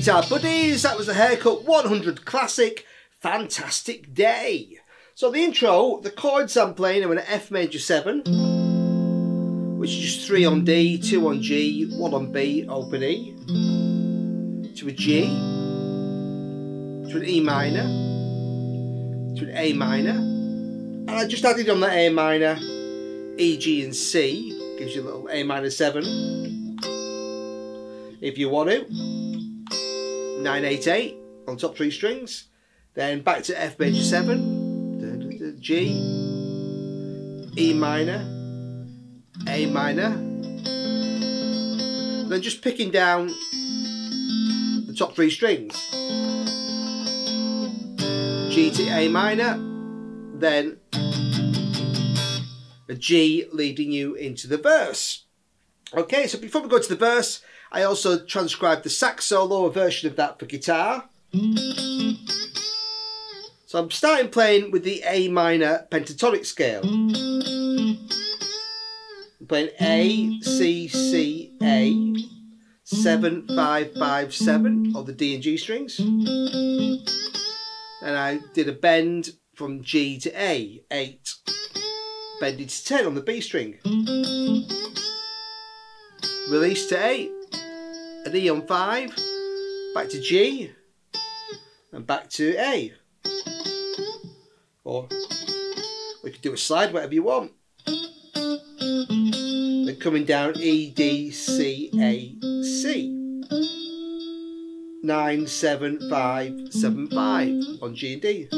guitar buddies, that was the Haircut 100 classic, Fantastic Day. So the intro, the chords I'm playing are in F major 7, which is just 3 on D, 2 on G, 1 on B, open E, to a G, to an E minor, to an A minor, and I just added on that A minor, E, G and C, gives you a little A minor 7. If you want to, 988 on top 3 strings, then back to F major 7, G, E minor, A minor, then just picking down the top 3 strings, G to A minor, then a G leading you into the verse. Okay, so before we go to the verse, I also transcribed the sax solo, a version of that for guitar. So I'm starting playing with the A minor pentatonic scale. I'm playing A, C, C, A, 7, 5, 5, 7 on the D and G strings. And I did a bend from G to A, 8, bended to 10 on the B string. Release to 8. An E on 5, back to G, and back to A. Or we could do a slide, whatever you want. Then coming down E, D, C, A, C. 9, 7, 5, 7, 5 on G and D.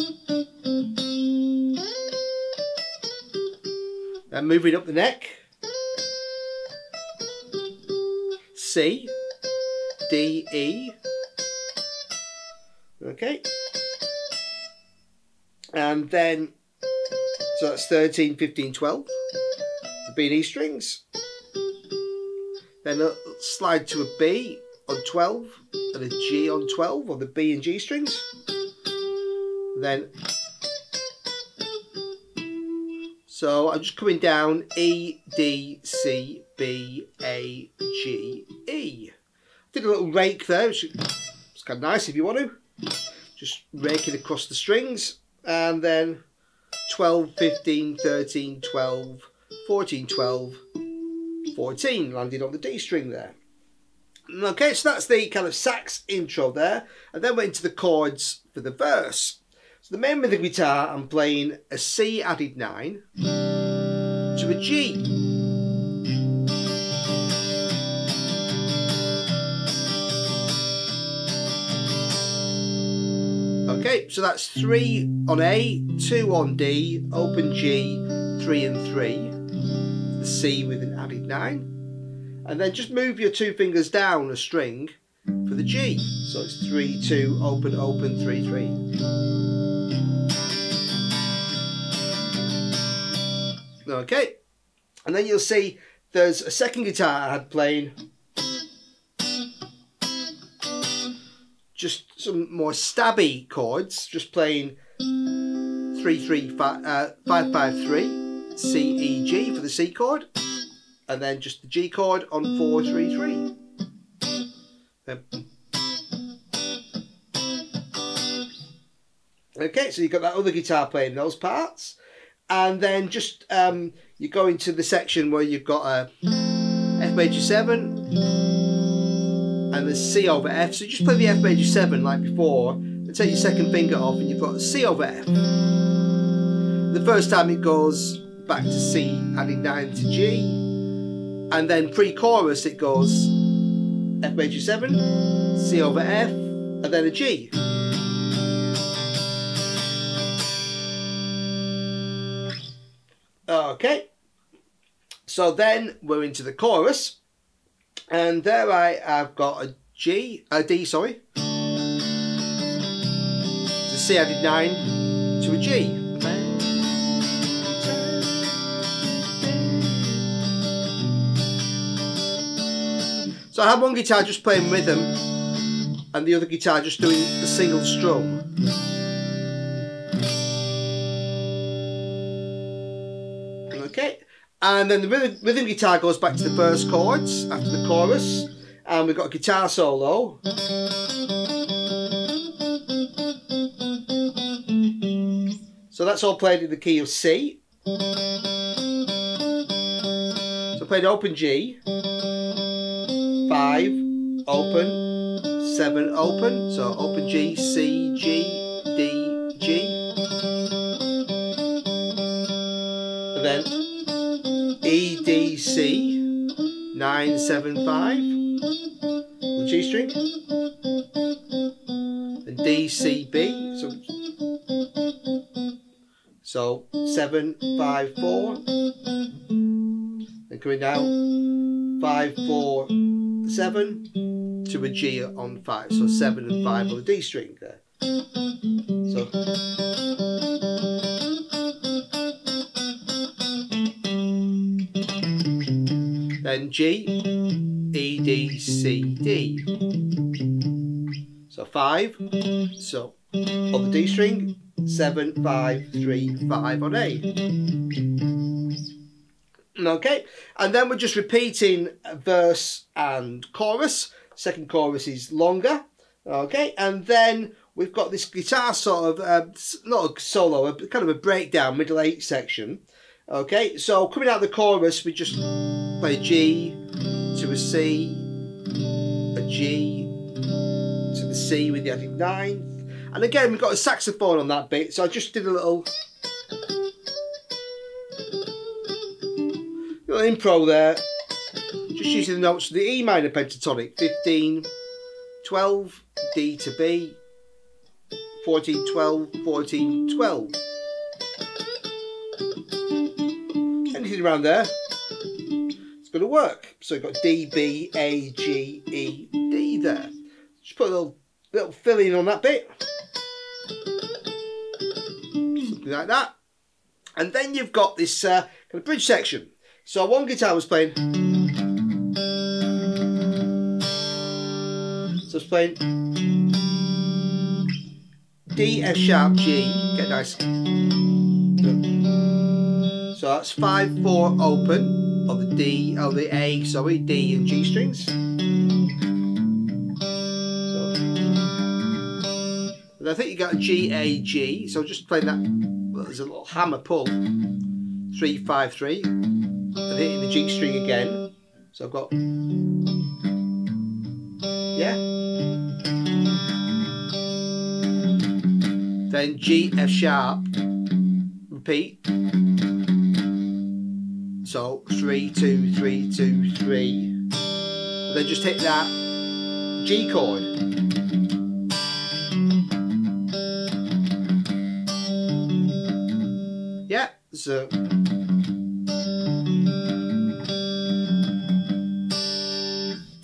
Then moving up the neck. C. D, E, okay, and then, so that's 13, 15, 12, the B and E strings, then a slide to a B on 12, and a G on 12, on the B and G strings, then, so I'm just coming down E, D, C, B, A, G, E. Did a little rake there, which is kind of nice if you want to. Just raking across the strings. And then 12, 15, 13, 12, 14, 12, 14. Landed on the D string there. Okay, so that's the kind of sax intro there. And then went into the chords for the verse. So the main with the guitar, I'm playing a C added 9 to a G. Okay, so that's 3 on A, 2 on D, open G, 3 and 3, the C with an added 9, and then just move your 2 fingers down a string for the G, so it's 3, 2, open, open, 3, 3. Okay, and then you'll see there's a second guitar I had playing, just some more stabby chords, just playing 5, 5, 3, C, E, G for the C chord, and then just the G chord on 4, 3, 3. Okay, so you've got that other guitar playing those parts, and then just you go into the section where you've got a F major 7, and the C over F, so you just play the F major 7 like before, and take your second finger off and you've got C over F. The first time it goes back to C, adding 9 to G, and then pre-chorus it goes F major 7, C over F, and then a G. Okay, so then we're into the chorus. And there I've got a G, a D, sorry. The C added 9 to a G. So I have one guitar just playing rhythm and the other guitar just doing the single strum. Okay. And then the rhythm guitar goes back to the first chords after the chorus, and we've got a guitar solo. So that's all played in the key of C. So played open G, 5, open, 7, open, so open G, C, G, D, G, and then E, D, C, 9, 7, 5, the G string, and D, C, B, so 7, 5, 4, then coming down, 5, 4, 7, to a G on 5, so 7 and 5 on the D string there. So, then G, E, D, C, D. So 5, so on the D string, 7, 5, 3, 5 on A. Okay, and then we're just repeating verse and chorus. Second chorus is longer. Okay, and then we've got this guitar sort of, not a solo, a kind of a breakdown, middle eight section. Okay, so coming out of the chorus, we just play a G to a C, a G to the C with the added ninth. And again, we've got a saxophone on that bit, so I just did a little impro there. Just using the notes of the E minor pentatonic, 15, 12, D to B. 14, 12, 14, 12. Anything around there, it's going to work. So you've got D, B, A, G, E, D there. Just put a little fill in on that bit. Something like that. And then you've got this kind of bridge section. So one guitar was playing. So it's playing D, F sharp, G, get nice. So that's 5, 4 open of the D, of the A, sorry, D and G strings. So, and I think you got a G, A, G, so just playing that, well, there's a little hammer pull. 3, 5, 3, and hitting the G string again. So I've got, yeah. Then G, F sharp, repeat. So 3, 2, 3, 2, 3. And then just hit that G chord. Yeah, so.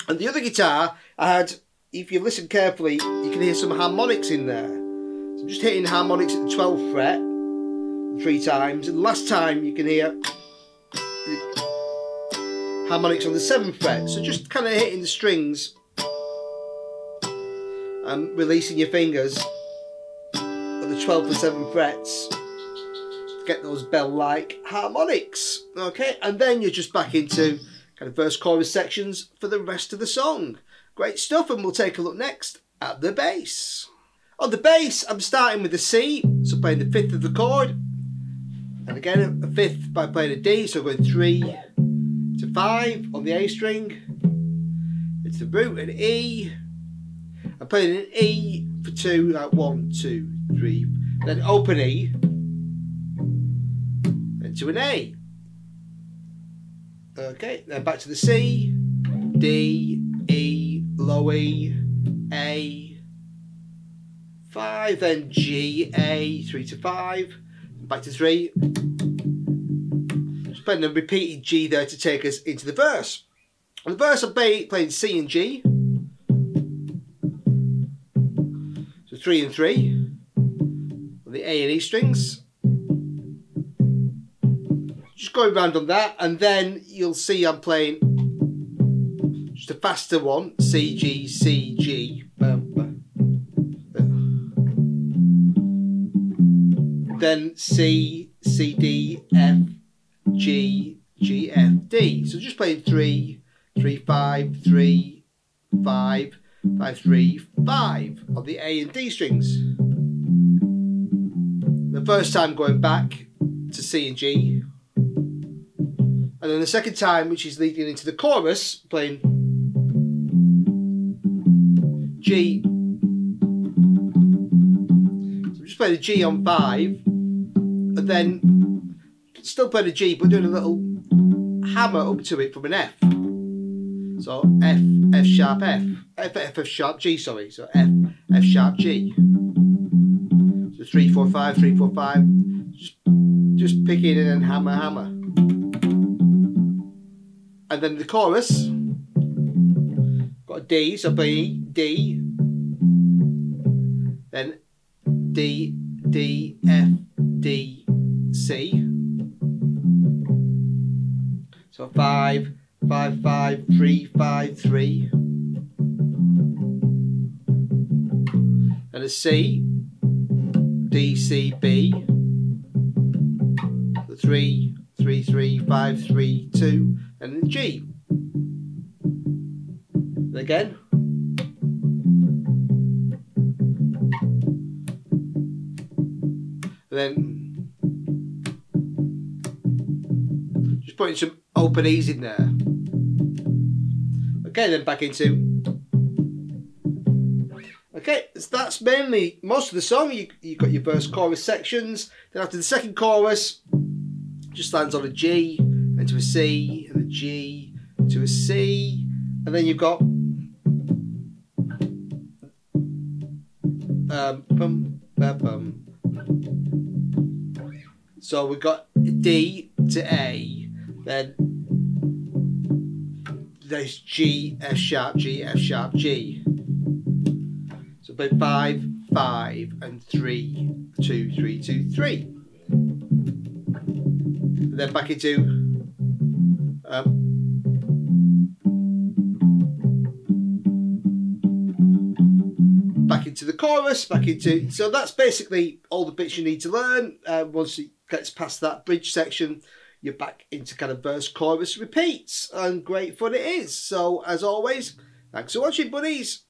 And the other guitar, I had, if you listen carefully, you can hear some harmonics in there. So I'm just hitting harmonics at the 12th fret 3 times, and last time you can hear harmonics on the 7th fret, so just kind of hitting the strings and releasing your fingers at the 12th and 7th frets to get those bell-like harmonics. Okay, and then you're just back into kind of verse chorus sections for the rest of the song. Great stuff, and we'll take a look next at the bass. On the bass, I'm starting with the C, so playing the fifth of the chord, and again a fifth by playing a D, so going 3 to 5 on the A string. It's the root and E. I'm playing an E for 2, like 1, 2, 3, then open E, then to an A. Okay, then back to the C, D, E, low E, A. 5, then G, A, 3 to 5, back to 3. Just playing a repeated G there to take us into the verse. On the verse, I'm playing C and G. So 3 and 3 on the A and E strings. Just going round on that, and then you'll see I'm playing just a faster one, C, G, C, G. Then C, C, D, F, G, G, F, D. So just playing 3, 3, 5, 3, 5, 5, 3, 5 on the A and D strings. The first time going back to C and G, and then the second time, which is leading into the chorus, playing G. So we just play the G on 5, and then still play the G, but doing a little hammer up to it from an F. So F, F sharp, F, F, F, F sharp, G, sorry. So F, F sharp, G. So 3, 4, 5, 3, 4, 5. Just pick it in and hammer, hammer. And then the chorus. Got a D, so B, D. Then D, D, F, D, C. So 5, 5, 5, 3, 5, 3. And a C, D, C, B. The 3, 3, 3, 5, 3, 2, and then G. And again. And then just putting some open E's in there. Okay, then back into. Okay, so that's mainly most of the song. You've got your first chorus sections. Then after the second chorus, just lands on a G, and to a C, and a G, to a C, and then you've got bum, bum. So we've got D to A, then there's G, F sharp, G, F sharp, G. So play 5, 5, and 3, 2, 3, 2, 3. And then back into the chorus, back into. So that's basically all the bits you need to learn. Once it gets past that bridge section, you're back into kind of verse, chorus, repeats, and great fun it is. So as always, thanks for watching, buddies.